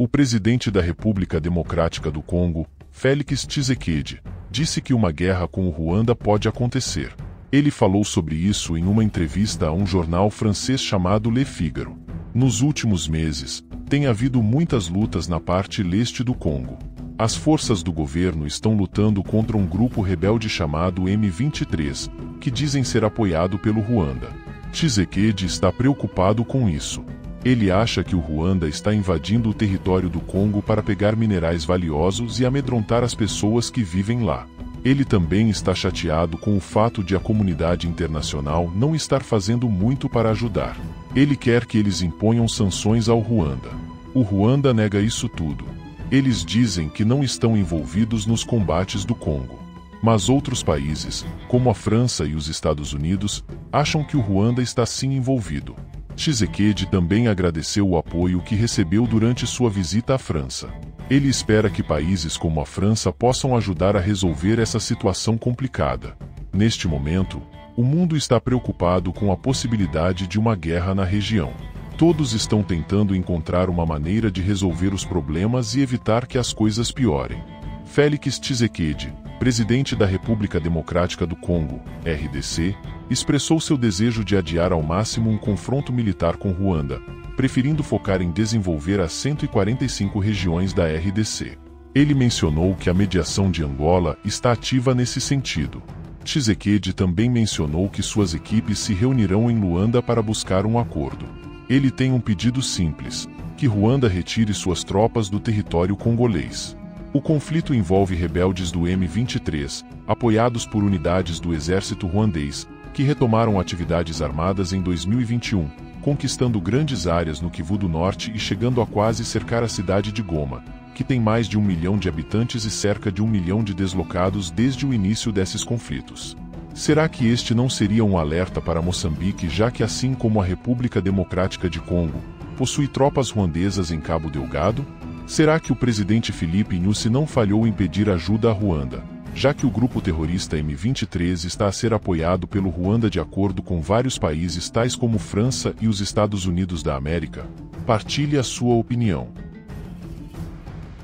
O presidente da República Democrática do Congo, Félix Tshisekedi, disse que uma guerra com o Ruanda pode acontecer. Ele falou sobre isso em uma entrevista a um jornal francês chamado Le Figaro. Nos últimos meses, tem havido muitas lutas na parte leste do Congo. As forças do governo estão lutando contra um grupo rebelde chamado M23, que dizem ser apoiado pelo Ruanda. Tshisekedi está preocupado com isso. Ele acha que o Ruanda está invadindo o território do Congo para pegar minerais valiosos e amedrontar as pessoas que vivem lá. Ele também está chateado com o fato de a comunidade internacional não estar fazendo muito para ajudar. Ele quer que eles imponham sanções ao Ruanda. O Ruanda nega isso tudo. Eles dizem que não estão envolvidos nos combates do Congo. Mas outros países, como a França e os Estados Unidos, acham que o Ruanda está sim envolvido. Tshisekedi também agradeceu o apoio que recebeu durante sua visita à França. Ele espera que países como a França possam ajudar a resolver essa situação complicada. Neste momento, o mundo está preocupado com a possibilidade de uma guerra na região. Todos estão tentando encontrar uma maneira de resolver os problemas e evitar que as coisas piorem. Félix Tshisekedi, presidente da República Democrática do Congo, RDC, expressou seu desejo de adiar ao máximo um confronto militar com Ruanda, preferindo focar em desenvolver as 145 regiões da RDC. Ele mencionou que a mediação de Angola está ativa nesse sentido. Tshisekedi também mencionou que suas equipes se reunirão em Luanda para buscar um acordo. Ele tem um pedido simples: que Ruanda retire suas tropas do território congolês. O conflito envolve rebeldes do M23, apoiados por unidades do exército ruandês, que retomaram atividades armadas em 2021, conquistando grandes áreas no Kivu do Norte e chegando a quase cercar a cidade de Goma, que tem mais de 1 milhão de habitantes e cerca de 1 milhão de deslocados desde o início desses conflitos. Será que este não seria um alerta para Moçambique, já que, assim como a República Democrática de Congo, possui tropas ruandesas em Cabo Delgado? Será que o presidente Filipe Nyusi não falhou em pedir ajuda a Ruanda, já que o grupo terrorista M23 está a ser apoiado pelo Ruanda de acordo com vários países tais como França e os Estados Unidos da América? Partilhe a sua opinião.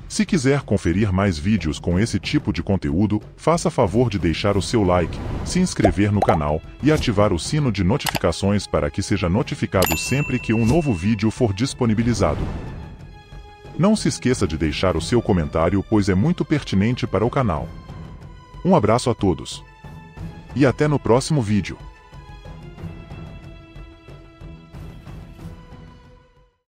Se quiser conferir mais vídeos com esse tipo de conteúdo, faça favor de deixar o seu like, se inscrever no canal e ativar o sino de notificações para que seja notificado sempre que um novo vídeo for disponibilizado. Não se esqueça de deixar o seu comentário, pois é muito pertinente para o canal. Um abraço a todos e até no próximo vídeo.